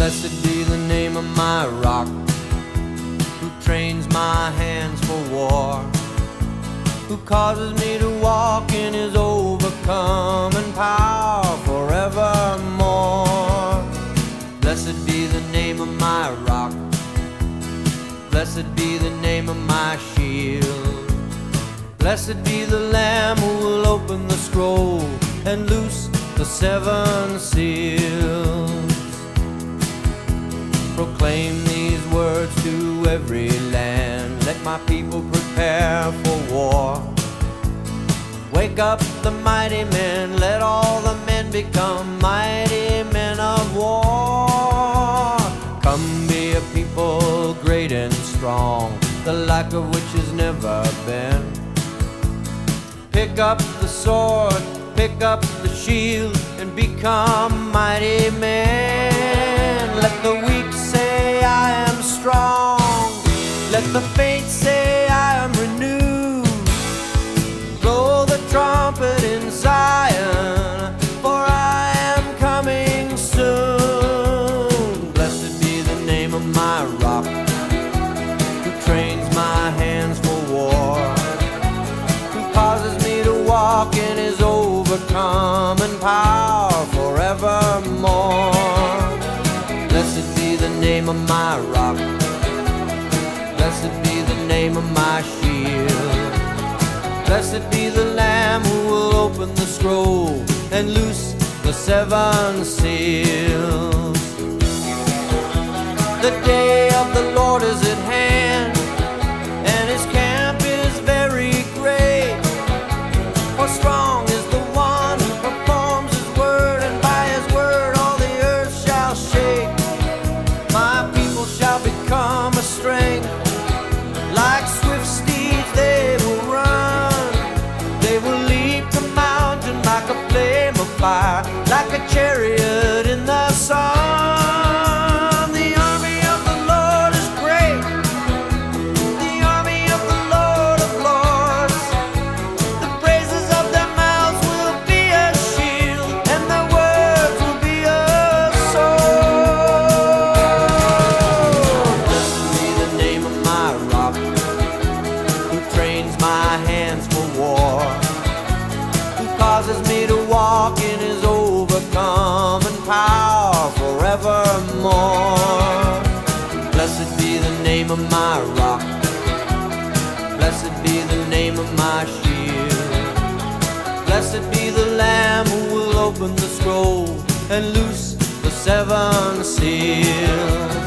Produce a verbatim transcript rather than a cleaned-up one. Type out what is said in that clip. Blessed be the name of my rock, who trains my hands for war, who causes me to walk in his overcoming power forevermore. Blessed be the name of my rock, blessed be the name of my shield, blessed be the Lamb who will open the scroll and loose the seven seals. Proclaim these words to every land, let my people prepare for war. Wake up the mighty men, let all the men become mighty men of war. Come be a people great and strong, the like of which has never been. Pick up the sword, pick up the shield, and become mighty men. Let the weak say I am strong, let the faint say I am renewed. Blow the trumpet in Zion, for I am coming soon. Blessed be the name of my rock, who trains my hands for war, who causes me to walk in his overcoming power forevermore. Blessed be the name of my rock, blessed be the name of my shield, blessed be the Lamb who will open the scroll and loose the seven seals. The day of the Lord is at hand, and his camp is very great, for strong is the one who performs his word, and by his word all the earth shall shake. My people shall become a strength, like swift steeds they will run. They will leap the mountain like a flame of fire, like a chariot in the sun. The army of the Lord is great, the army of the Lord of lords. The praises of their mouths will be a shield, and their words will be a sword. Blessed be the name of my rock, who trains my hands for war, who causes me to walk in his overcoming power forevermore. Blessed be the name of my rock, blessed be the name of my shield, blessed be the Lamb who will open the scroll and loose the seven seals.